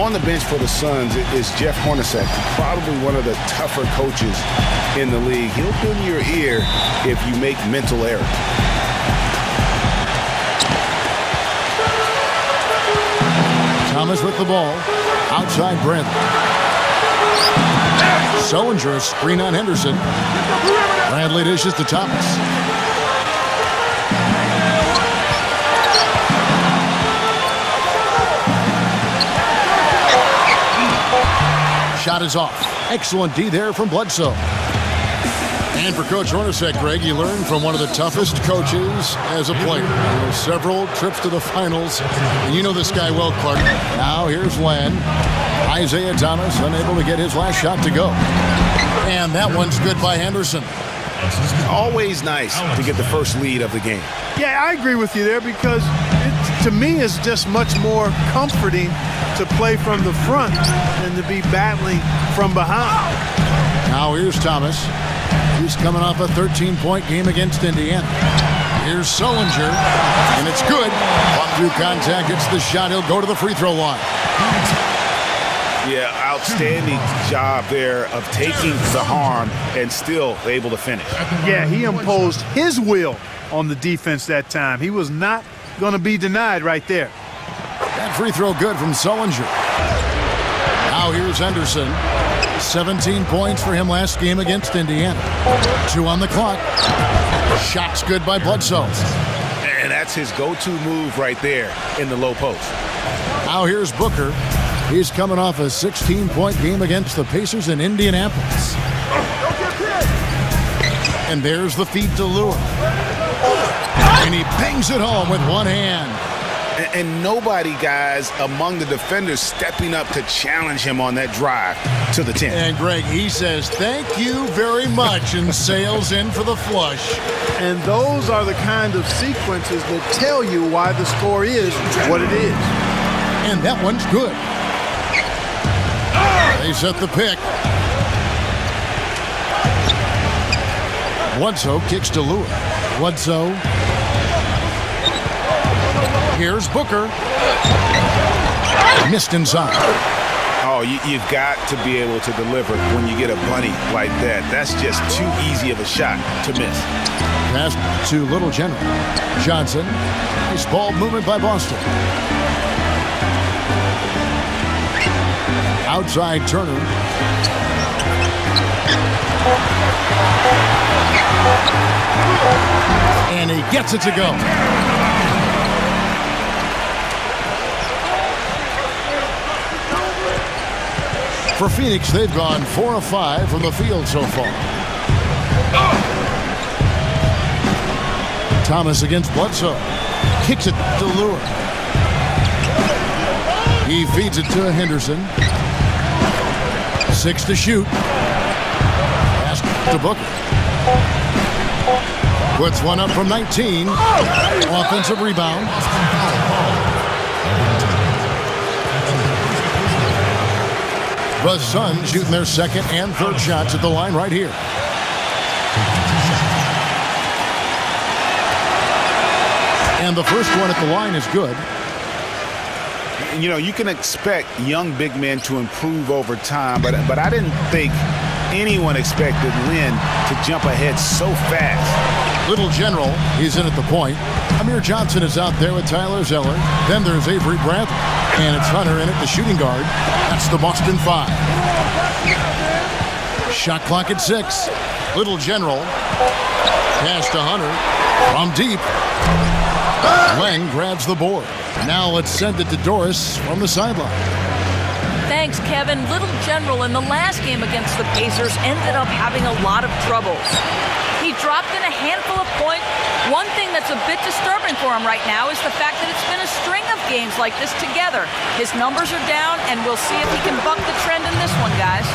on the bench for the Suns is Jeff Hornacek, probably one of the tougher coaches in the league. He'll put in your ear if you make mental error. Thomas with the ball. Outside Brent. Sullinger, screen on Henderson. Bradley dishes to Thomas. Shot is off. Excellent D there from Bledsoe. And for Coach Hornacek, Greg, you learn from one of the toughest coaches as a player. Several trips to the finals. And you know this guy well, Clark. Now here's Len. Isaiah Thomas unable to get his last shot to go. And that one's good by Henderson. Always nice to get the first lead of the game. Yeah, I agree with you there because it, to me, is just much more comforting to play from the front than to be battling from behind. Now here's Thomas. He's coming off a 13-point game against Indiana. Here's Sullinger, and it's good. Up through contact, it's the shot. He'll go to the free throw line. Yeah, outstanding job there of taking the harm and still able to finish. Yeah, he imposed his will on the defense that time. He was not going to be denied right there. That free throw good from Sullinger. Now here's Henderson. 17 points for him last game against Indiana. 2 on the clock. Shots good by Bledsoe. And that's his go-to move right there in the low post. Now here's Booker. He's coming off a 16-point game against the Pacers in Indianapolis. And there's the feed to Lua. And he bangs it home with one hand. And nobody, guys, among the defenders stepping up to challenge him on that drive to the 10. And, Greg, he says, thank you very much, and sails in for the flush. And those are the kind of sequences that tell you why the score is what it is. And that one's good. They set the pick. Bledsoe kicks to Lua. Bledsoe. Here's Booker. Missed inside. Oh, you've got to be able to deliver when you get a bunny like that. That's just too easy of a shot to miss. Pass to Little General. Johnson. Nice ball movement by Boston. Outside Turner. And he gets it to go. For Phoenix, they've gone 4 of 5 from the field so far. Thomas against Bledsoe. Kicks it to Lewis. He feeds it to Henderson. 6 to shoot. Pass to Booker. Puts one up from 19. Offensive rebound. The Suns shooting their second and third shots at the line right here. And the first one at the line is good. You know, you can expect young big men to improve over time, but I didn't think anyone expected Len to jump ahead so fast. Little General, he's in at the point. Amir Johnson is out there with Tyler Zeller. Then there's Avery Bradley, and it's Hunter in at the shooting guard. That's the Boston 5. Shot clock at 6. Little General. Pass to Hunter from deep. Len grabs the board. Now let's send it to Doris from the sideline. Thanks, Kevin. Little General in the last game against the Pacers ended up having a lot of troubles. He dropped in a handful of points. One thing that's a bit disturbing for him right now is the fact that it's been a string of games like this together. His numbers are down, and we'll see if he can buck the trend in this one, guys.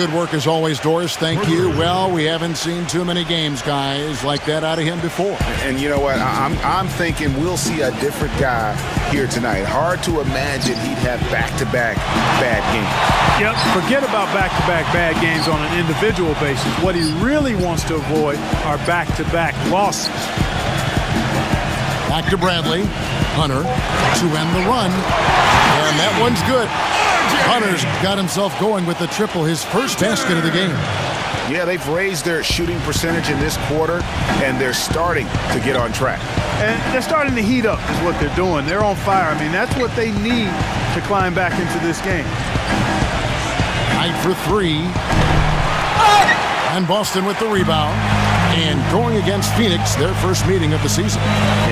Good work as always, Doris. Thank you. Well, we haven't seen too many games, guys, like that out of him before. And you know what? I'm thinking we'll see a different guy here tonight. Hard to imagine he'd have back-to-back bad games. Yep. Forget about back-to-back bad games on an individual basis. What he really wants to avoid are back-to-back losses. Back to Bradley. Hunter to end the run. And that one's good. Hunter's got himself going with the triple, his first basket of the game. Yeah, they've raised their shooting percentage in this quarter, and they're starting to get on track. And they're starting to heat up is what they're doing. They're on fire. I mean, that's what they need to climb back into this game. Knight for three. And Boston with the rebound. And going against Phoenix, their first meeting of the season.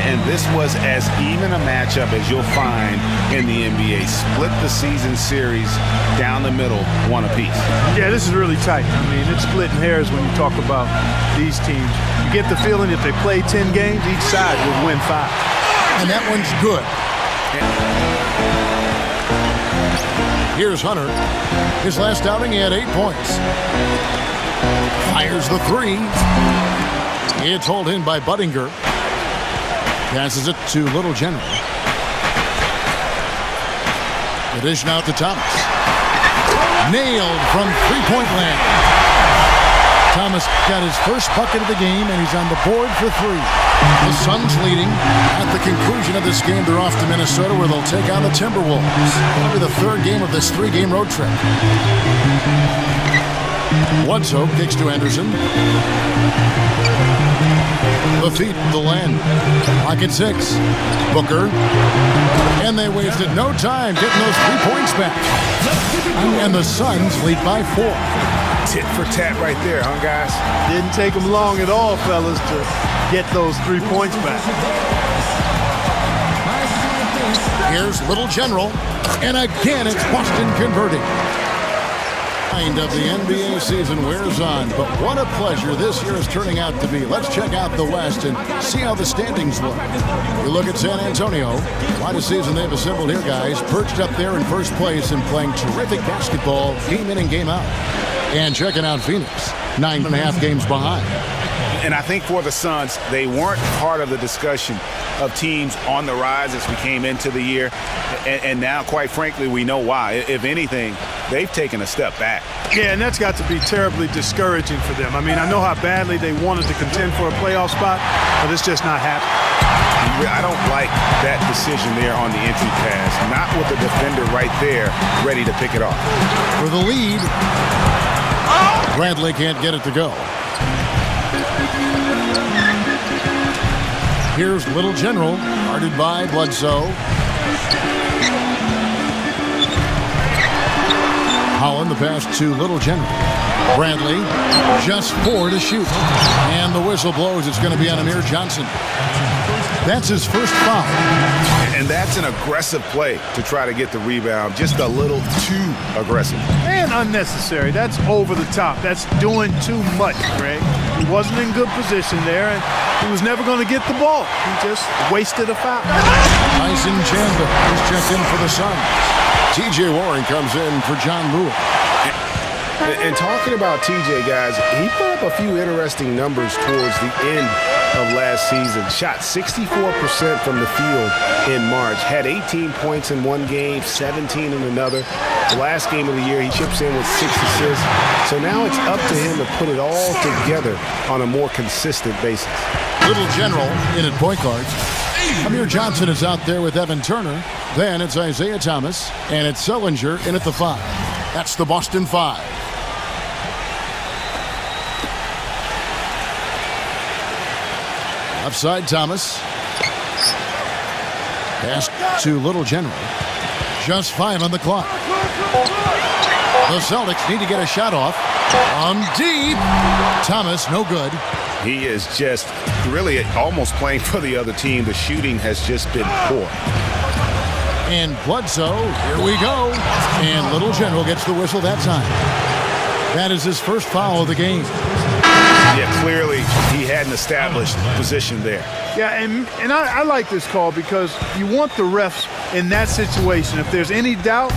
And this was as even a matchup as you'll find in the NBA. Split the season series down the middle, one apiece. Yeah, this is really tight. I mean, it's splitting hairs when you talk about these teams. You get the feeling if they play 10 games, each side would win 5. And that one's good. Here's Hunter. His last outing, he had 8 points. Fires the three. It's hauled in by Budinger. Passes it to Little General. The dish now to Thomas. Nailed from three-point land. Thomas got his first bucket of the game, and he's on the board for three. The Suns leading. At the conclusion of this game, they're off to Minnesota, where they'll take on the Timberwolves. That'll be the third game of this three-game road trip. Bledsoe kicks to Henderson. The feet, the land. Pocket six. Booker. And they wasted no time getting those 3 points back. And the Suns lead by 4. Tit for tat right there, huh, guys? Didn't take them long at all, fellas, to get those 3 points back. Here's Little General. And again, it's Boston converting. Of the NBA season wears on, but what a pleasure this year is turning out to be. Let's check out the West and see how the standings look. You look at San Antonio. What a season they've assembled here, guys. Perched up there in first place and playing terrific basketball game in and game out. And checking out Phoenix, 9.5 games behind. And I think for the Suns, they weren't part of the discussion of teams on the rise as we came into the year. And now, quite frankly, we know why. If anything, they've taken a step back. Yeah, and that's got to be terribly discouraging for them. I mean, I know how badly they wanted to contend for a playoff spot, but it's just not happening. I don't like that decision there on the entry pass. Not with the defender right there ready to pick it off. For the lead, Bradley can't get it to go. Here's Little General, guarded by Bledsoe. Holland, the pass to Little General. Bradley, just 4 to shoot. And the whistle blows. It's going to be on Amir Johnson. That's his first foul. And that's an aggressive play to try to get the rebound. Just a little too aggressive. And unnecessary. That's over the top. That's doing too much, Greg. He wasn't in good position there, and he was never going to get the ball. He just wasted a foul. Tyson Chandler is checked in for the Suns. TJ Warren comes in for John Lewis. And talking about TJ, guys, he put up a few interesting numbers towards the end of last season. Shot 64% from the field in March. Had 18 points in one game, 17 in another. The last game of the year, he chips in with 6 assists. So now it's up to him to put it all together on a more consistent basis. Little General in at point guard. Amir Johnson is out there with Evan Turner. Then it's Isaiah Thomas. And it's Sullinger in at the 5. That's the Boston 5. Upside Thomas. Pass to Little General. Just 5 on the clock. The Celtics need to get a shot off. On deep. Thomas, no good. He is just really almost playing for the other team. The shooting has just been poor. And Bledsoe, here we go. And Little General gets the whistle that time. That is his first foul of the game. Yeah, clearly he had an established position there. Yeah, and I like this call because you want the refs in that situation. If there's any doubt,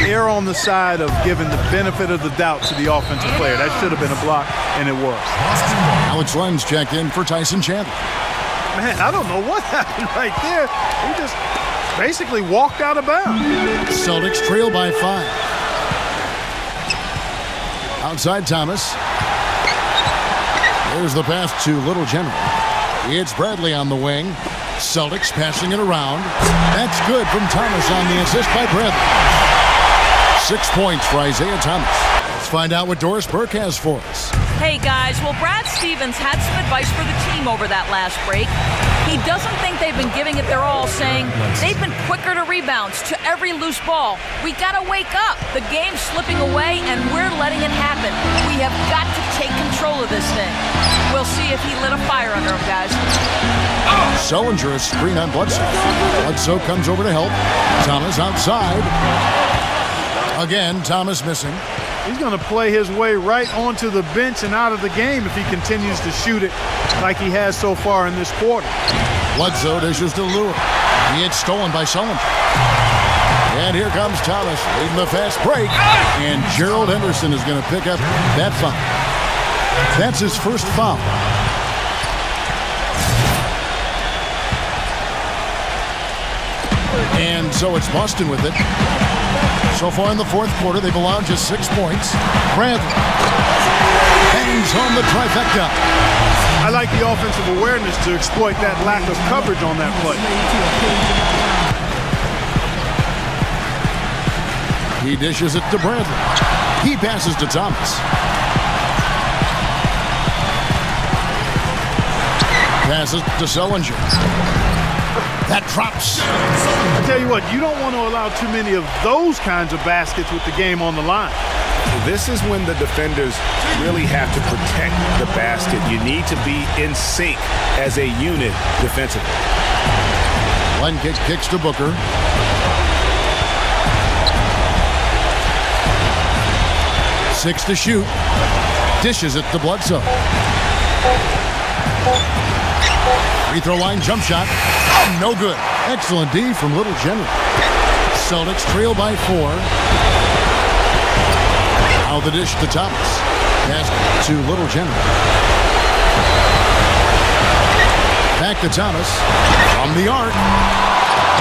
err on the side of giving the benefit of the doubt to the offensive player. That should have been a block, and it was. Alex Len's checked in for Tyson Chandler. Man, I don't know what happened right there. He just basically walked out of bounds. Celtics trail by 5. Outside Thomas. There's the pass to Little General. It's Bradley on the wing. Celtics passing it around. That's good from Thomas on the assist by Bradley. 6 points for Isaiah Thomas. Let's find out what Doris Burke has for us. Hey, guys. Well, Brad Stevens had some advice for the team over that last break. He doesn't think they've been giving it their all, saying they've been quicker to rebounds, to every loose ball. We got to wake up. The game's slipping away, and we're letting it happen. We have got to take control of this thing. We'll see if he lit a fire under him, guys. Sullinger, a screen on Bledsoe. Bledsoe comes over to help. Thomas outside. Again, Thomas missing. He's going to play his way right onto the bench and out of the game if he continues to shoot it like he has so far in this quarter. Bledsoe dishes to Lua. He gets stolen by Solomon. And here comes Thomas leading the fast break. And Gerald Henderson is going to pick up that foul. That's his first foul. And so it's Boston with it. So far in the fourth quarter, they've allowed just 6 points. Bradley hangs home the trifecta. I like the offensive awareness to exploit that lack of coverage on that play. He dishes it to Bradley. He passes to Thomas. Passes to Sullinger. That drops. I tell you what, you don't want to allow too many of those kinds of baskets with the game on the line. This is when the defenders really have to protect the basket. You need to be in sync as a unit defensively. One kicks to Booker. Six to shoot. Dishes it to Bledsoe. Free throw line jump shot. No good. Excellent D from Little General. Celtics trail by 4. Now the dish to Thomas. Pass to Little General. Back to Thomas. From the arc.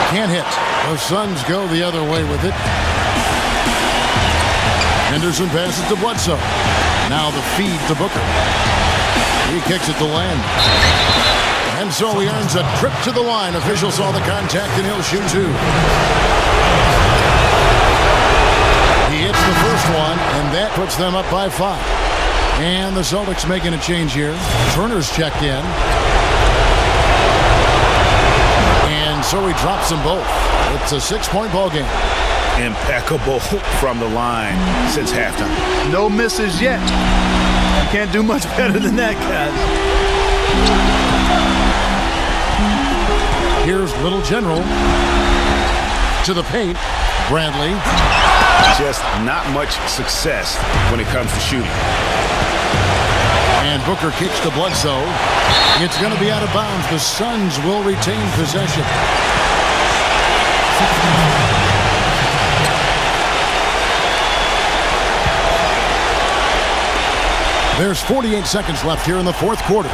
Can't hit. The Suns go the other way with it. Henderson passes to Bledsoe. Now the feed to Booker. He kicks it to Land. And so he earns a trip to the line. Officials saw the contact, and he'll shoot two. He hits the first one, and that puts them up by 5. And the Celtics making a change here. Turner's checked in. And so he drops them both. It's a 6-point ball game. Impeccable from the line since halftime. No misses yet. You can't do much better than that, guys. Here's Little General to the paint. Bradley. Just not much success when it comes to shooting. And Booker kicks to Bledsoe. It's going to be out of bounds. The Suns will retain possession. There's 48 seconds left here in the fourth quarter.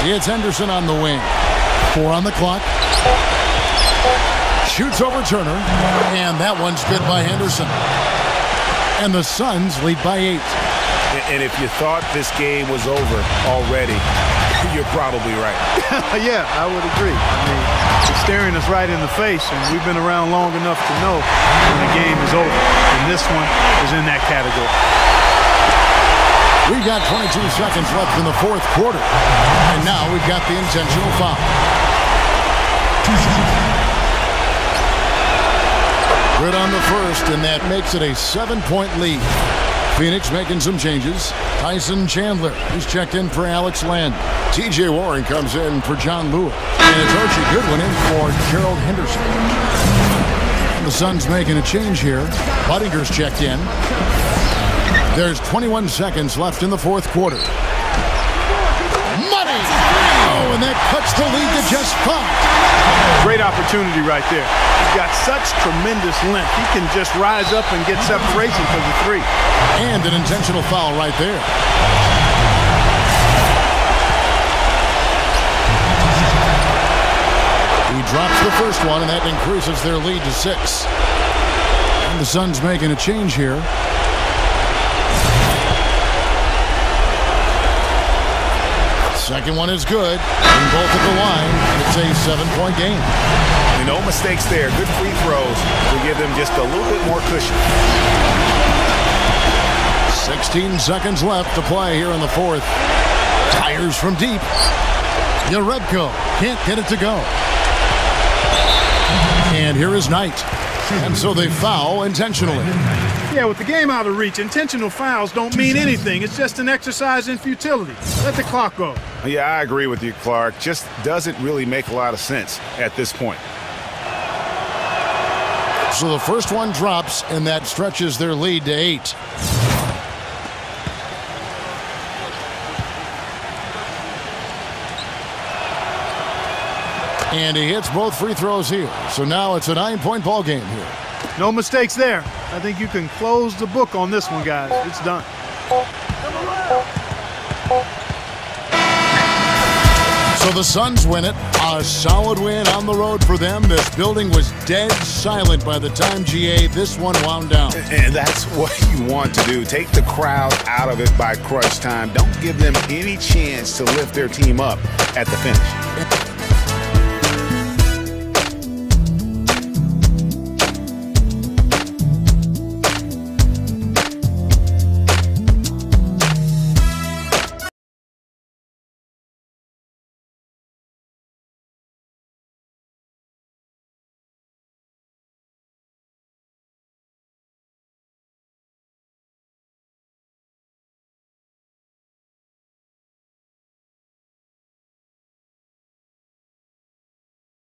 It's Henderson on the wing. 4 on the clock. Shoots over Turner. And that one's bit by Henderson. And the Suns lead by 8. And if you thought this game was over already, you're probably right. Yeah, I would agree. I mean, it's staring us right in the face, and we've been around long enough to know when the game is over. And this one is in that category. We've got 22 seconds left in the fourth quarter. And now we've got the intentional foul. Good on the first, and that makes it a 7-point lead. Phoenix making some changes. Tyson Chandler, he's checked in for Alex Len. TJ Warren comes in for John Lewis. And it's Archie Goodwin in for Gerald Henderson. The Suns making a change here. Budinger's checked in. There's 21 seconds left in the fourth quarter. Money! Oh, and that cuts the lead to just 5. Great opportunity right there. He's got such tremendous length. He can just rise up and get separation for the three. And an intentional foul right there. He drops the first one, and that increases their lead to 6. And the Suns making a change here. Second one is good, and both at the line, and it's a 7-point game. And no mistakes there. Good free throws will give them just a little bit more cushion. 16 seconds left to play here in the fourth. Tires from deep. Nerebko can't get it to go. And here is Knight. And so they foul intentionally. Yeah, with the game out of reach, intentional fouls don't mean anything. It's just an exercise in futility. Let the clock go. Yeah, I agree with you, Clark. Just doesn't really make a lot of sense at this point. So the first one drops, and that stretches their lead to 8. And he hits both free throws here. So now it's a 9-point ball game here. No mistakes there. I think you can close the book on this one, guys. It's done. So the Suns win it. A solid win on the road for them. This building was dead silent by the time this one wound down. And that's what you want to do. Take the crowd out of it by crunch time. Don't give them any chance to lift their team up at the finish.